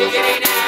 Get it out.